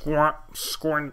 For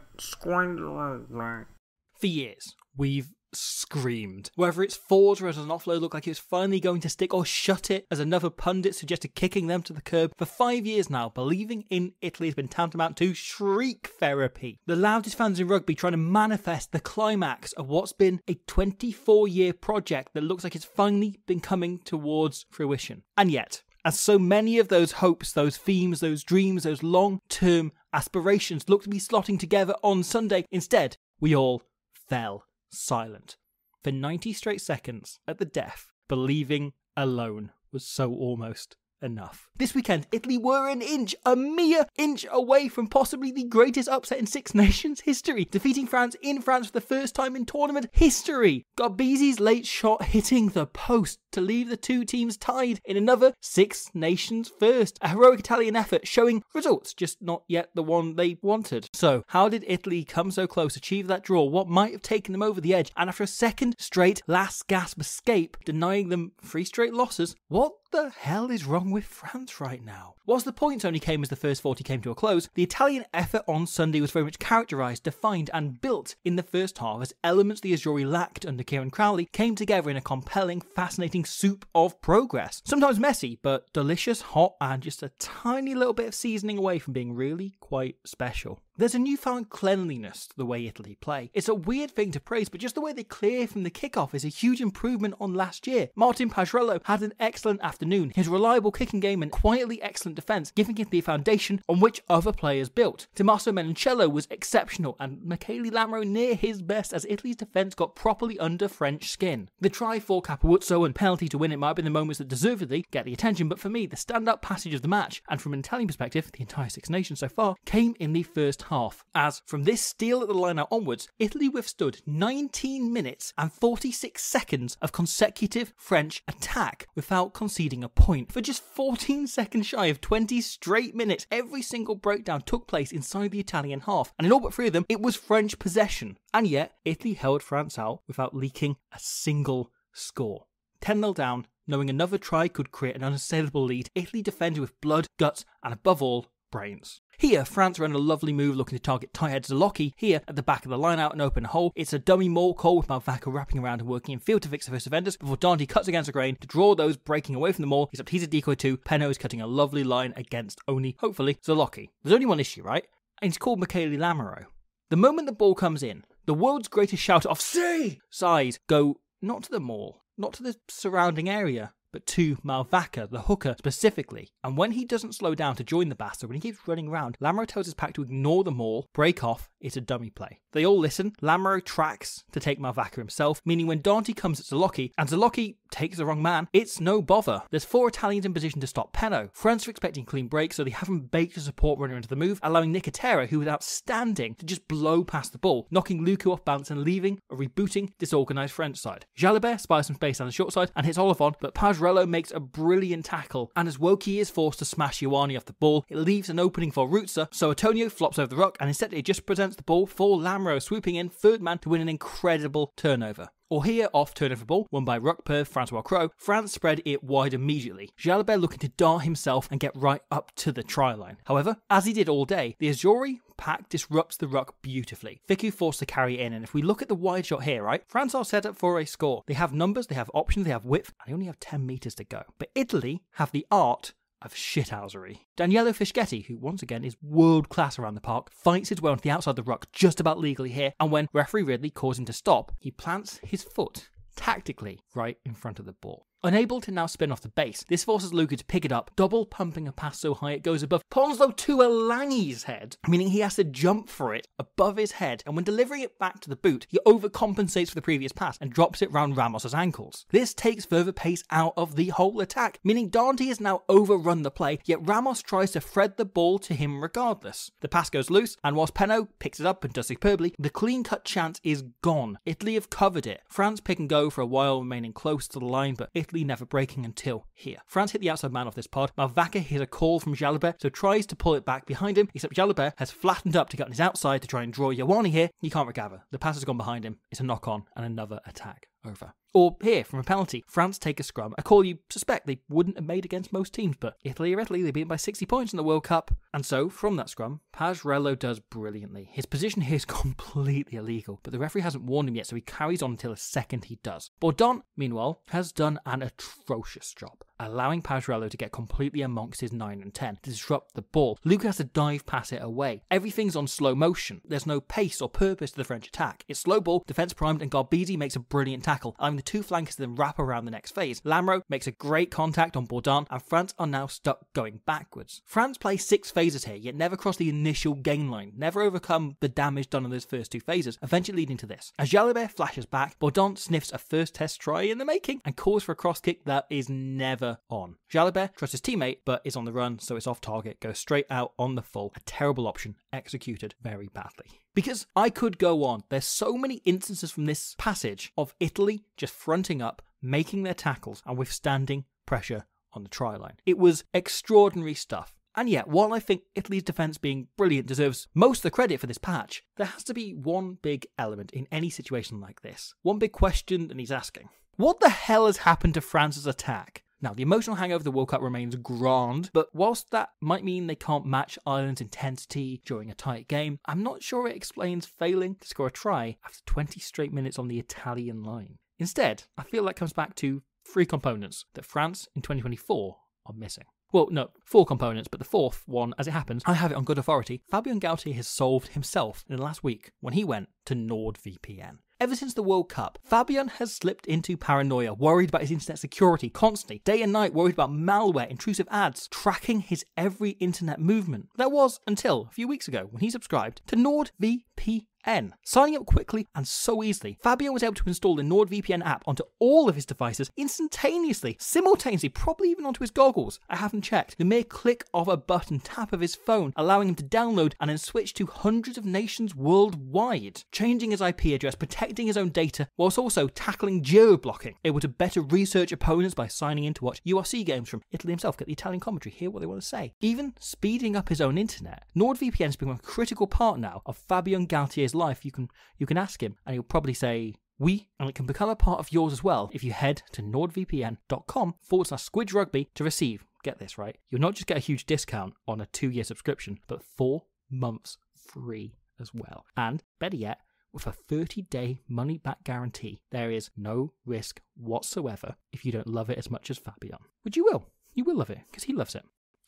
years, we've screamed. Whether it's forged or as an offload looked like it was finally going to stick, or shut it, as another pundit suggested kicking them to the curb, for 5 years now, believing in Italy has been tantamount to shriek therapy. The loudest fans in rugby trying to manifest the climax of what's been a 24-year project that looks like it's finally been coming towards fruition. And yet, as so many of those hopes, those themes, those dreams, those long-term aspirations look to be slotting together on Sunday, instead, we all fell silent. For 90 straight seconds at the death, believing alone was so almost enough. This weekend, Italy were an inch, a mere inch away from possibly the greatest upset in Six Nations history, defeating France in France for the first time in tournament history. Garbisi's late shot hitting the post to leave the two teams tied in another Six Nations first. A heroic Italian effort showing results, just not yet the one they wanted. So, how did Italy come so close, achieve that draw, what might have taken them over the edge, and after a second straight last gasp escape, denying them three straight losses, what the hell is wrong with France right now? Whilst the points only came as the first 40 came to a close, the Italian effort on Sunday was very much characterised, defined and built in the first half as elements the Azzurri lacked under Kieran Crowley came together in a compelling, fascinating soup of progress. Sometimes messy, but delicious, hot and just a tiny little bit of seasoning away from being really quite special. There's a newfound cleanliness to the way Italy play. It's a weird thing to praise, but just the way they clear from the kickoff is a huge improvement on last year. Martin Page-Relton had an excellent afternoon, his reliable kicking game and quietly excellent defence giving it the foundation on which other players built. Tommaso Menoncello was exceptional and Michele Lamaro near his best as Italy's defence got properly under French skin. The try for Capuozzo and penalty to win it might have been the moments that deservedly get the attention, but for me the standout passage of the match, and from an Italian perspective the entire Six Nations so far, came in the first half, as from this steal at the line out onwards, Italy withstood 19 minutes and 46 seconds of consecutive French attack without conceding a point. For just 14 seconds shy of 20 straight minutes, every single breakdown took place inside the Italian half, and in all but three of them, it was French possession. And yet, Italy held France out without leaking a single score. 10-0 down, knowing another try could create an unassailable lead, Italy defended with blood, guts, and above all, brains. Here, France ran a lovely move looking to target tight-head Zalocchi. Here, at the back of the line-out and open hole, it's a dummy maul call with Malvaca wrapping around and working in field to fix the first defenders before Dante cuts against the grain to draw those breaking away from the maul, except he's a decoy too. Penno is cutting a lovely line against only, hopefully, Zalocchi. There's only one issue, right? And it's called Michele Lamoureux. The moment the ball comes in, the world's greatest shouter of "See!" sighs go not to the maul, not to the surrounding area, but to Malvaca, the hooker, specifically. And when he doesn't slow down to join the bastard, when he keeps running round, Lamro tells his pack to ignore them all, break off, it's a dummy play. They all listen, Lamro tracks to take Malvaca himself, meaning when Dante comes at Zalocchi, and Zalocchi takes the wrong man, it's no bother. There's four Italians in position to stop Penno. France are expecting clean breaks, so they haven't baked a support runner into the move, allowing Nicotera, who was outstanding, to just blow past the ball, knocking Luku off balance and leaving a rebooting, disorganised French side. Jalibert spies some space down the short side and hits Oliphant, but Pazzarello makes a brilliant tackle, and as Wokey is forced to smash Ioane off the ball, it leaves an opening for Rutsa, so Antonio flops over the rock, and instead it just presents the ball for Lamro, swooping in third man to win an incredible turnover. Or here, off turnover ball, won by Roqueperth, Francois Crow, France spread it wide immediately, Jalibert looking to dart himself and get right up to the try line. However, as he did all day, the Azzurri pack disrupts the ruck beautifully. Ficou forced to carry in, and if we look at the wide shot here, right, France are set up for a score. They have numbers, they have options, they have width, and they only have 10 metres to go. But Italy have the art of shithousery. Daniello Fischetti, who once again is world class around the park, fights his way onto the outside of the ruck just about legally here, and when referee Ridley calls him to stop, he plants his foot tactically right in front of the ball. Unable to now spin off the base, this forces Luka to pick it up, double pumping a pass so high it goes above Ponzo to Alani's head, meaning he has to jump for it above his head, and when delivering it back to the boot, he overcompensates for the previous pass and drops it round Ramos's ankles. This takes further pace out of the whole attack, meaning Dante has now overrun the play, yet Ramos tries to thread the ball to him regardless. The pass goes loose, and whilst Penno picks it up and does superbly, the clean-cut chance is gone. Italy have covered it. France pick and go for a while, remaining close to the line, but Italy never breaking until here. France hit the outside man off this pod. Malvaca hit a call from Jalibert, so tries to pull it back behind him, except Jalibert has flattened up to get on his outside to try and draw Ioane here. He can't recover. The pass has gone behind him. It's a knock on and another attack. Over. Or here, from a penalty, France take a scrum, a call you suspect they wouldn't have made against most teams, but Italy are Italy, they beat them by 60 points in the World Cup. And so, from that scrum, Pazzarello does brilliantly. His position here is completely illegal, but the referee hasn't warned him yet, so he carries on until a second he does. Bourdain, meanwhile, has done an atrocious job, allowing Pazzarello to get completely amongst his 9 and 10, to disrupt the ball. Luca has to dive past it away. Everything's on slow motion. There's no pace or purpose to the French attack. It's slow ball, defence primed, and Garbisis makes a brilliant tackle. The two flankers then wrap around the next phase. Lamro makes a great contact on Bourdain, and France are now stuck going backwards. France play 6 phases here, yet never cross the initial gain line, never overcome the damage done on those first 2 phases, eventually leading to this. As Jalibert flashes back, Bourdain sniffs a first test try in the making and calls for a cross kick that is never on. Jalibert trusts his teammate, but is on the run, so it's off target, goes straight out on the full. A terrible option, executed very badly. Because I could go on, there's so many instances from this passage of Italy just fronting up, making their tackles and withstanding pressure on the try line. It was extraordinary stuff. And yet, while I think Italy's defence being brilliant deserves most of the credit for this patch, there has to be one big element in any situation like this. One big question that he's asking. What the hell has happened to France's attack? Now, the emotional hangover of the World Cup remains grand, but whilst that might mean they can't match Ireland's intensity during a tight game, I'm not sure it explains failing to score a try after 20 straight minutes on the Italian line. Instead, I feel that comes back to 3 components that France in 2024 are missing. Well, no, 4 components, but the 4th one, as it happens, I have it on good authority, Fabien Galthié has solved himself in the last week when he went to NordVPN. Ever since the World Cup, Fabien has slipped into paranoia, worried about his internet security constantly, day and night, worried about malware, intrusive ads, tracking his every internet movement. That was until a few weeks ago when he subscribed to NordVPN. Signing up quickly and so easily, Fabien was able to install the NordVPN app onto all of his devices instantaneously, simultaneously, probably even onto his goggles. I haven't checked. The mere click of a button, tap of his phone, allowing him to download and then switch to hundreds of nations worldwide, changing his IP address, protecting his own data, whilst also tackling geo-blocking, able to better research opponents by signing in to watch URC games from Italy himself, get the Italian commentary, hear what they want to say. Even speeding up his own internet. NordVPN has become a critical part now of Fabien Galthier's life. You can ask him, and he'll probably say, "We," and it can become a part of yours as well if you head to nordvpn.com/squidrugby to receive, get this right, you'll not just get a huge discount on a 2-year subscription, but 4 months free as well. And better yet, with a 30-day money-back guarantee, there is no risk whatsoever if you don't love it as much as Fabien. Which you will. You will love it, because he loves it.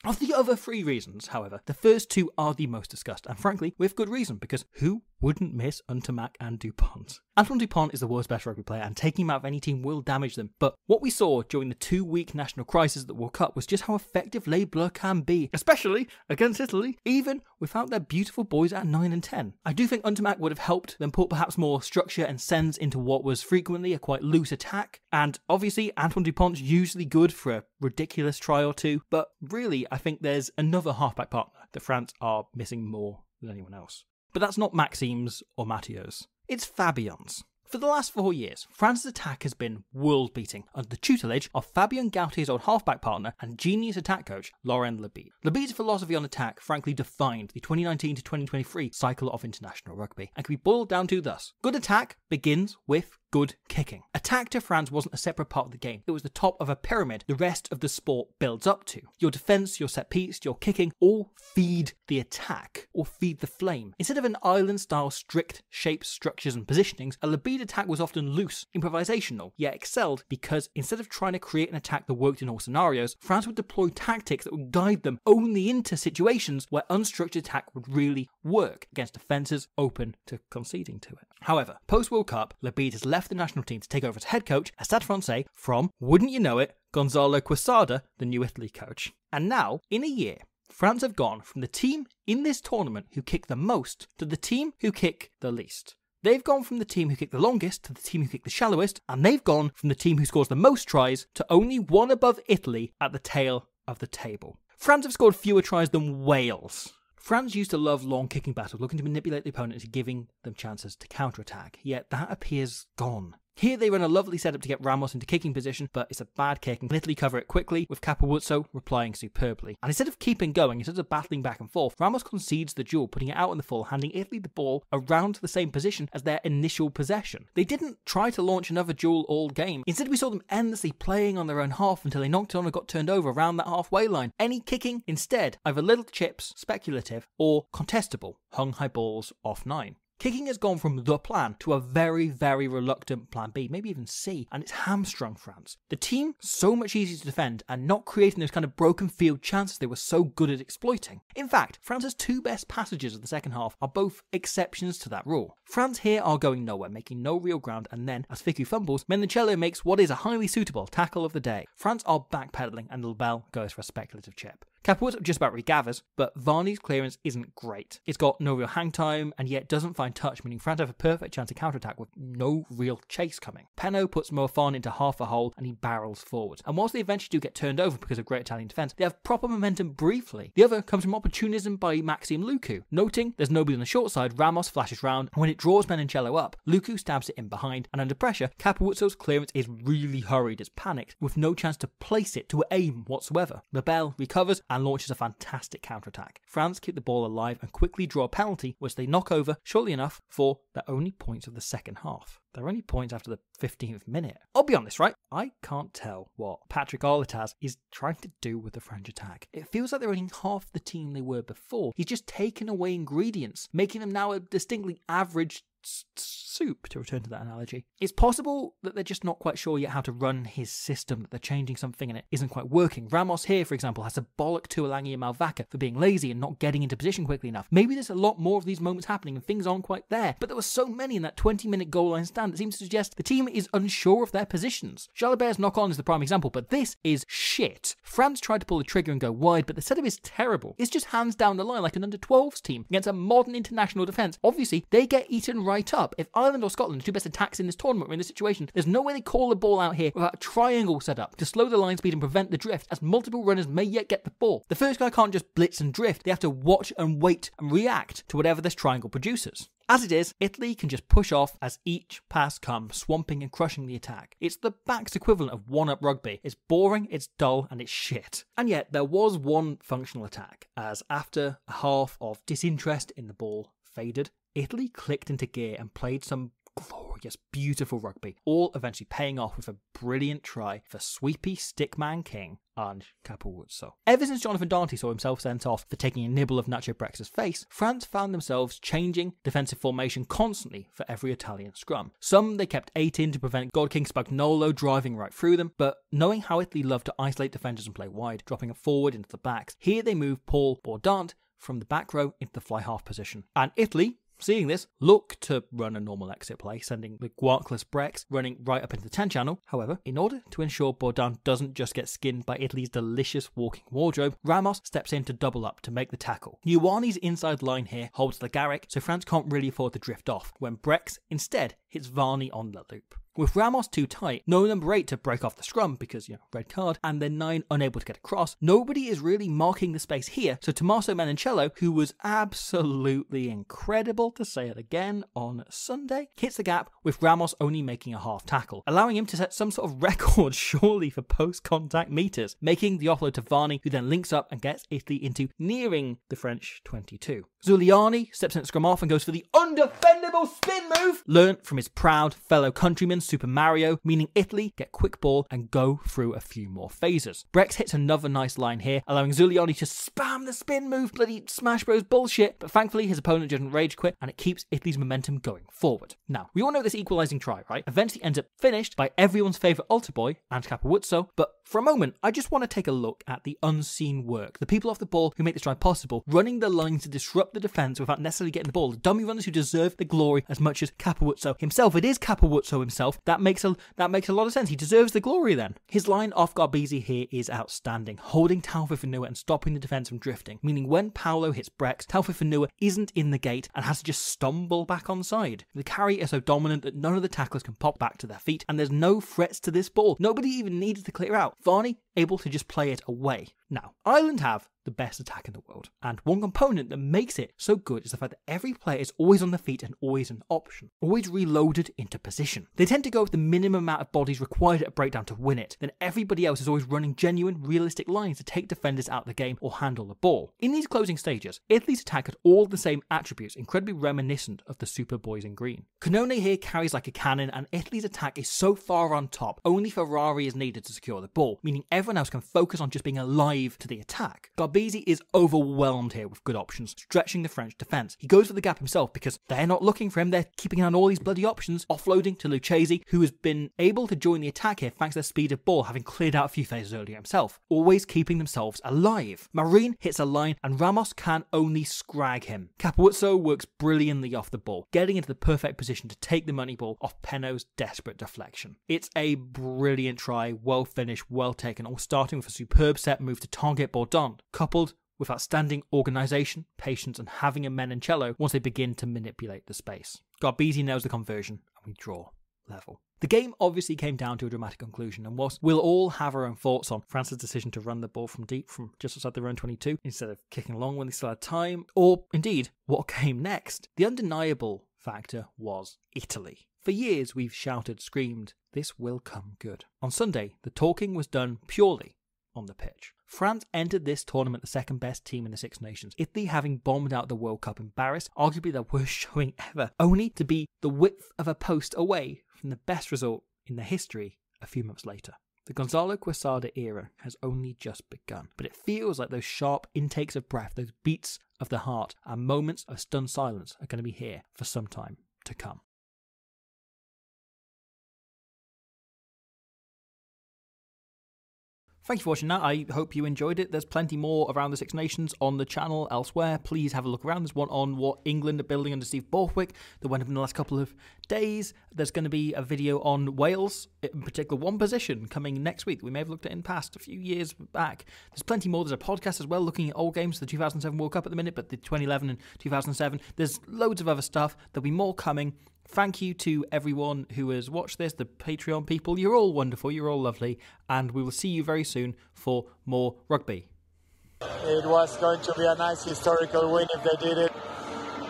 Of the other 3 reasons, however, the first 2 are the most discussed, and frankly, with good reason, because who wouldn't miss Ntamack and Dupont? Antoine Dupont is the world's best rugby player, and taking him out of any team will damage them, but what we saw during the 2-week national crisis at the World Cup was just how effective Les Bleus can be, especially against Italy, even without their beautiful boys at 9 and 10. I do think Ntamack would have helped them put perhaps more structure and sense into what was frequently a quite loose attack, and obviously Antoine Dupont's usually good for a ridiculous try or 2, but really I think there's another halfback partner that France are missing more than anyone else. But that's not Maxime's or Mathieu's. It's Fabien's. For the last 4 years, France's attack has been world-beating under the tutelage of Fabien Galthier's old halfback partner and genius attack coach, Laurent Labide. Labide's philosophy on attack frankly defined the 2019 to 2023 cycle of international rugby, and can be boiled down to thus. Good attack begins with good kicking. Attack to France wasn't a separate part of the game, it was the top of a pyramid the rest of the sport builds up to. Your defence, your set piece, your kicking all feed the attack, or feed the flame. Instead of an island style strict shapes, structures and positionings, a Labide attack was often loose, improvisational, yet excelled because instead of trying to create an attack that worked in all scenarios, France would deploy tactics that would guide them only into situations where unstructured attack would really work against defences open to conceding to it. However, post-World Cup, Labide has left the national team to take over as head coach at Stade Francais from, wouldn't you know it, Gonzalo Quesada, the new Italy coach. And now, in a year, France have gone from the team in this tournament who kick the most to the team who kick the least. They've gone from the team who kicked the longest to the team who kicked the shallowest, and they've gone from the team who scores the most tries to only one above Italy at the tail of the table. France have scored fewer tries than Wales. France used to love long kicking battles, looking to manipulate the opponent into giving them chances to counterattack, yet that appears gone. Here they run a lovely setup to get Ramos into kicking position, but it's a bad kick, and Italy cover it quickly, with Capuozzo replying superbly. And instead of keeping going, instead of battling back and forth, Ramos concedes the duel, putting it out in the full, handing Italy the ball around to the same position as their initial possession. They didn't try to launch another duel all game. Instead, we saw them endlessly playing on their own half until they knocked it on and got turned over around that halfway line. Any kicking instead, either little chips, speculative, or contestable, hung high balls off 9. Kicking has gone from the plan to a very, very reluctant plan B, maybe even C, and it's hamstrung France. The team, so much easier to defend and not creating those kind of broken field chances they were so good at exploiting. In fact, France's two best passages of the second half are both exceptions to that rule. France here are going nowhere, making no real ground, and then, as Ficou fumbles, Menoncello makes what is a highly suitable tackle of the day. France are backpedaling and Lebel goes for a speculative chip. Capuozzo just about regathers, but Varney's clearance isn't great. It's got no real hang time and yet doesn't find touch, meaning France have a perfect chance to counterattack with no real chase coming. Penno puts Morfan into half a hole and he barrels forward. And whilst they eventually do get turned over because of great Italian defence, they have proper momentum briefly. The other comes from opportunism by Maxime Lucu. Noting there's nobody on the short side, Ramos flashes round, and when it draws Menoncello up, Lucu stabs it in behind, and under pressure, Capuozzo's clearance is really hurried, it's panicked, with no chance to place it to aim whatsoever. Lebel recovers and launches a fantastic counterattack. France keep the ball alive and quickly draw a penalty, which they knock over shortly enough for their only points of the second half. They're only points after the 15th minute. I'll be honest, right? I can't tell what Patrick Arletaz is trying to do with the French attack. It feels like they're only half the team they were before. He's just taken away ingredients, making them now a distinctly average soup, to return to that analogy. It's possible that they're just not quite sure yet how to run his system, that they're changing something and it isn't quite working. Ramos here, for example, has to bollock Tuolangi and Malvaca for being lazy and not getting into position quickly enough. Maybe there's a lot more of these moments happening and things aren't quite there, but there were so many in that 20-minute goal line stand that seems to suggest the team is unsure of their positions. Jalibert's knock-on is the prime example, but this is shit. France tried to pull the trigger and go wide, but the setup is terrible. It's just hands down the line like an under-12s team against a modern international defence. Obviously, they get eaten right up. If Ireland or Scotland, the two best attacks in this tournament, were in this situation, there's no way they call the ball out here without a triangle set up to slow the line speed and prevent the drift, as multiple runners may yet get the ball. The first guy can't just blitz and drift, they have to watch and wait and react to whatever this triangle produces. As it is, Italy can just push off as each pass comes, swamping and crushing the attack. It's the backs equivalent of one-up rugby. It's boring, it's dull, and it's shit. And yet, there was one functional attack, as after a half of disinterest in the ball faded, Italy clicked into gear and played some glorious, beautiful rugby, all eventually paying off with a brilliant try for sweepy Stickman King and Capuozzo. Ever since Jonathan Dante saw himself sent off for taking a nibble of Nacho Brex's face, France found themselves changing defensive formation constantly for every Italian scrum. Some they kept 8 in to prevent God King Spagnolo driving right through them, but knowing how Italy loved to isolate defenders and play wide, dropping a forward into the backs, here they moved Paul Bourdin from the back row into the fly half position. And Italy, seeing this, look to run a normal exit play, sending the Guarkless Brex running right up into the 10 channel. However, in order to ensure Bourdin doesn't just get skinned by Italy's delicious walking wardrobe, Ramos steps in to double up to make the tackle. Ioane's inside line here holds the Garrick, so France can't really afford to drift off, when Brex instead hits Varney on the loop. With Ramos too tight, no number 8 to break off the scrum because, red card, and then 9 unable to get across, nobody is really marking the space here, so Tommaso Menoncello, who was absolutely incredible, to say it again, on Sunday, hits the gap with Ramos only making a half tackle, allowing him to set some sort of record, surely, for post-contact metres, making the offload to Varney, who then links up and gets Italy into nearing the French 22. Zuliani steps in the scrum off and goes for the undefendable spin move, learnt from his proud fellow countrymen, Super Mario, meaning Italy get quick ball and go through a few more phases. Brex hits another nice line here, allowing Zuliani to spam the spin move, bloody Smash Bros bullshit, but thankfully his opponent doesn't rage quit and it keeps Italy's momentum going forward. Now, we all know this equalising try, right? Eventually ends up finished by everyone's favourite altar boy, and Capuozzo, but for a moment, I just want to take a look at the unseen work, the people off the ball who make this try possible, running the line to disrupt the defence without necessarily getting the ball, the dummy runners who deserve the glory as much as Capuozzo himself. It is Capuozzo himself. That makes a lot of sense. He deserves the glory then. His line off Garbisis here is outstanding, holding Taufefanua and stopping the defence from drifting, meaning when Paolo hits Brex, Taufefanua isn't in the gate and has to just stumble back on side. The carry is so dominant that none of the tacklers can pop back to their feet, and there's no threats to this ball. Nobody even needed to clear out. Varney able to just play it away. Now, Ireland have the best attack in the world, and one component that makes it so good is the fact that every player is always on the feet and always an option, always reloaded into position. They tend to go with the minimum amount of bodies required at a breakdown to win it, then everybody else is always running genuine, realistic lines to take defenders out of the game or handle the ball. In these closing stages, Italy's attack had all the same attributes, incredibly reminiscent of the Superboys in green. Canone here carries like a cannon, and Italy's attack is so far on top, only Ferrari is needed to secure the ball, meaning everyone else can focus on just being alive to the attack. Garbisis is overwhelmed here with good options, stretching the French defence. He goes for the gap himself because they're not looking for him, they're keeping an eye on all these bloody options, offloading to Lucchesi, who has been able to join the attack here thanks to their speed of ball, having cleared out a few phases earlier himself, always keeping themselves alive. Marine hits a line and Ramos can only scrag him. Capuozzo works brilliantly off the ball, getting into the perfect position to take the money ball off Penno's desperate deflection. It's a brilliant try, well finished, well taken, all starting with a superb set move to target Bourdain, coupled with outstanding organisation, patience and having a Menoncello once they begin to manipulate the space. Garbisis nails the conversion and we draw level. The game obviously came down to a dramatic conclusion, and whilst we'll all have our own thoughts on France's decision to run the ball from deep from just outside their own 22 instead of kicking long when they still had time, or indeed what came next, the undeniable factor was Italy. For years we've shouted, screamed, this will come good. On Sunday, the talking was done purely on the pitch. France entered this tournament the second best team in the Six Nations, Italy having bombed out the World Cup in Paris, arguably their worst showing ever, only to be the width of a post away from the best result in their history a few months later. The Gonzalo Quesada era has only just begun, but it feels like those sharp intakes of breath, those beats of the heart, and moments of stunned silence are going to be here for some time to come. Thanks for watching that, I hope you enjoyed it. There's plenty more around the Six Nations on the channel elsewhere. Please have a look around. There's one on what England are building under Steve Borthwick that went up in the last couple of days. There's going to be a video on Wales, in particular one position, coming next week. We may have looked at it in the past, a few years back. There's plenty more. There's a podcast as well looking at old games, the 2007 World Cup at the minute, but the 2011 and 2007. There's loads of other stuff. There'll be more coming. Thank you to everyone who has watched this, the Patreon people. You're all wonderful, you're all lovely, and we will see you very soon for more rugby. It was going to be a nice historical win if they did it.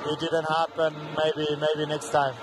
It didn't happen, maybe next time.